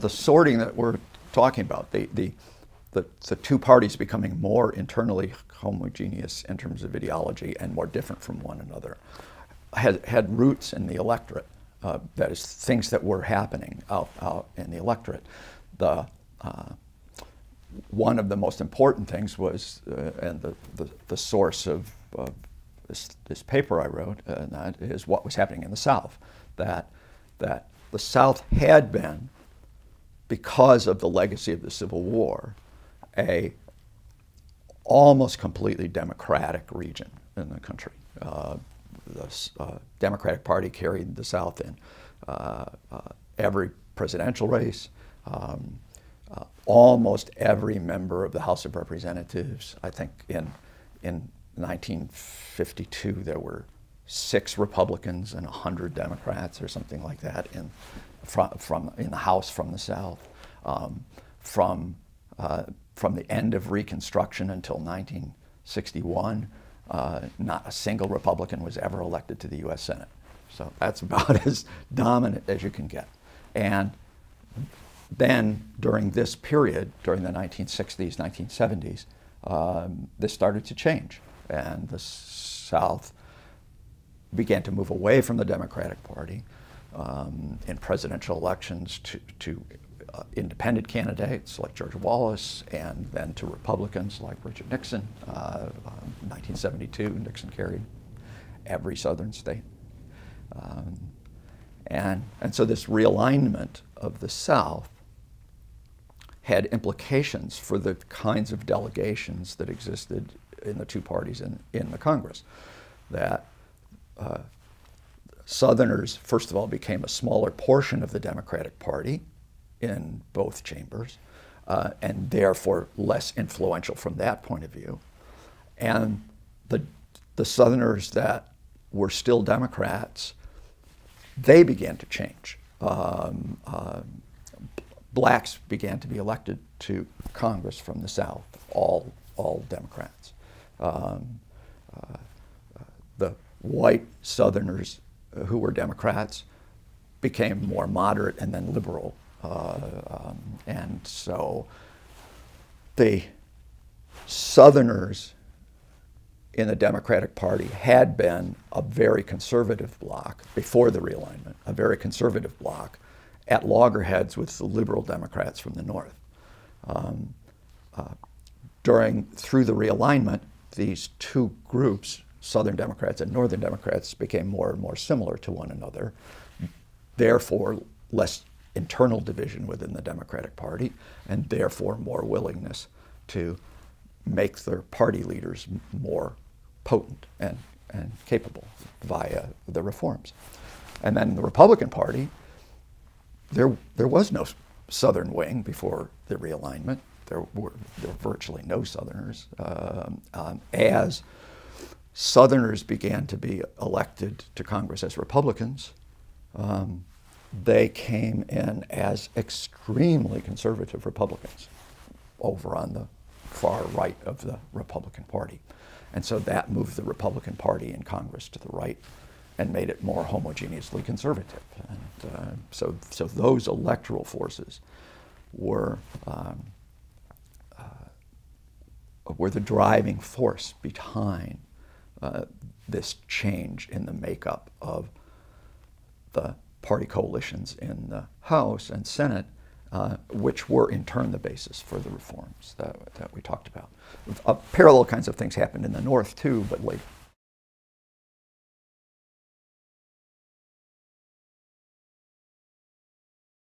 the sorting that we're talking about, the two parties becoming more internally homogeneous in terms of ideology and more different from one another, had roots in the electorate. That is, things that were happening out in the electorate. One of the most important things was, and the source of this paper I wrote, and that is what was happening in the South. That the South had been, because of the legacy of the Civil War, a almost completely democratic region in the country. The Democratic Party carried the South in every presidential race. Almost every member of the House of Representatives. I think in 1952 there were 6 Republicans and 100 Democrats or something like that in the House from the South. From the end of Reconstruction until 1961, not a single Republican was ever elected to the U.S. Senate. So that's about as dominant as you can get. And then during this period, during the 1960s, 1970s, this started to change. And the South began to move away from the Democratic Party in presidential elections to independent candidates like George Wallace, and then to Republicans like Richard Nixon. 1972, Nixon carried every Southern state. And so this realignment of the South had implications for the kinds of delegations that existed in the two parties in the Congress. That Southerners, first of all, became a smaller portion of the Democratic Party in both chambers, and therefore less influential from that point of view. And the Southerners that were still Democrats, they began to change. Blacks began to be elected to Congress from the South, all Democrats. The white Southerners who were Democrats became more moderate and then liberal. And so the Southerners in the Democratic Party had been a very conservative bloc before the realignment, a very conservative bloc at loggerheads with the liberal Democrats from the North. Through the realignment, these two groups, Southern Democrats and Northern Democrats, became more and more similar to one another, therefore less internal division within the Democratic Party, and therefore more willingness to make their party leaders more potent and capable via the reforms. And then the Republican Party, there was no Southern wing before the realignment. There were virtually no Southerners. As Southerners began to be elected to Congress as Republicans, they came in as extremely conservative Republicans over on the far right of the Republican Party. And so that moved the Republican Party in Congress to the right and made it more homogeneously conservative. And so those electoral forces were the driving force behind this change in the makeup of the party coalitions in the House and Senate, which were in turn the basis for the reforms that we talked about. Parallel kinds of things happened in the North too, but later.